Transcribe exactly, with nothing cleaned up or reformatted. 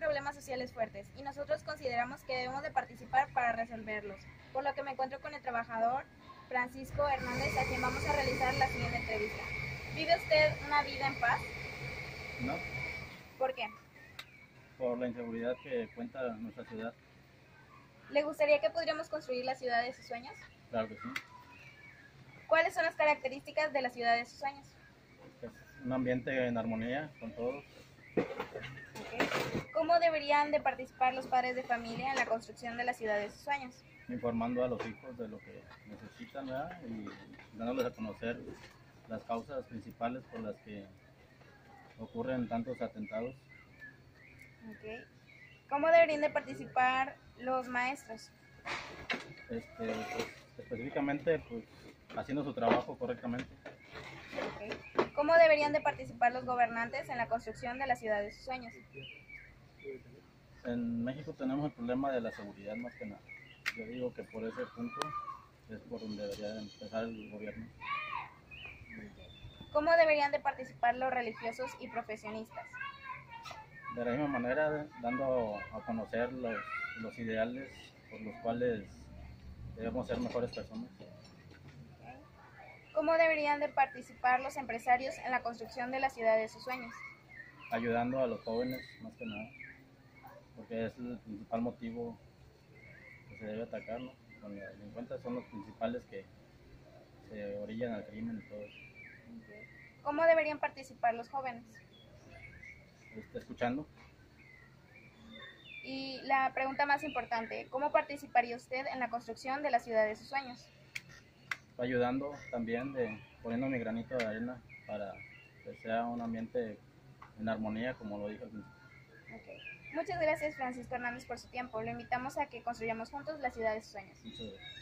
problemas sociales fuertes y nosotros consideramos que debemos de participar para resolverlos, por lo que me encuentro con el trabajador Francisco Hernández, a quien vamos a realizar la siguiente entrevista. ¿Vive usted una vida en paz? No. ¿Por qué? Por la inseguridad que cuenta nuestra ciudad. ¿Le gustaría que pudiéramos construir la ciudad de sus sueños? Claro que sí. ¿Cuáles son las características de la ciudad de sus sueños? Es un ambiente en armonía con todos. Okay. ¿Cómo deberían de participar los padres de familia en la construcción de la ciudad de sus sueños? Informando a los hijos de lo que necesitan, ¿verdad? Y dándoles a conocer las causas principales por las que ocurren tantos atentados. Okay. ¿Cómo deberían de participar los maestros? Este, pues, específicamente, pues, haciendo su trabajo correctamente. Okay. ¿Cómo deberían de participar los gobernantes en la construcción de la ciudad de sus sueños? En México tenemos el problema de la seguridad más que nada. Yo digo que por ese punto es por donde debería empezar el gobierno. ¿Cómo deberían de participar los religiosos y profesionistas? De la misma manera, dando a conocer los, los ideales por los cuales debemos ser mejores personas. ¿Cómo deberían de participar los empresarios en la construcción de la ciudad de sus sueños? Ayudando a los jóvenes, más que nada, porque es el principal motivo que se debe atacar, ¿no? Con la delincuencia son los principales que se orillan al crimen y todo eso. Okay. ¿Cómo deberían participar los jóvenes? Está escuchando. Y la pregunta más importante, ¿cómo participaría usted en la construcción de la ciudad de sus sueños? Ayudando también, de, poniendo mi granito de arena para que sea un ambiente en armonía, como lo dije al principio. Okay. Muchas gracias, Francisco Hernández, por su tiempo. Lo invitamos a que construyamos juntos la ciudad de sus sueños. Muchas gracias.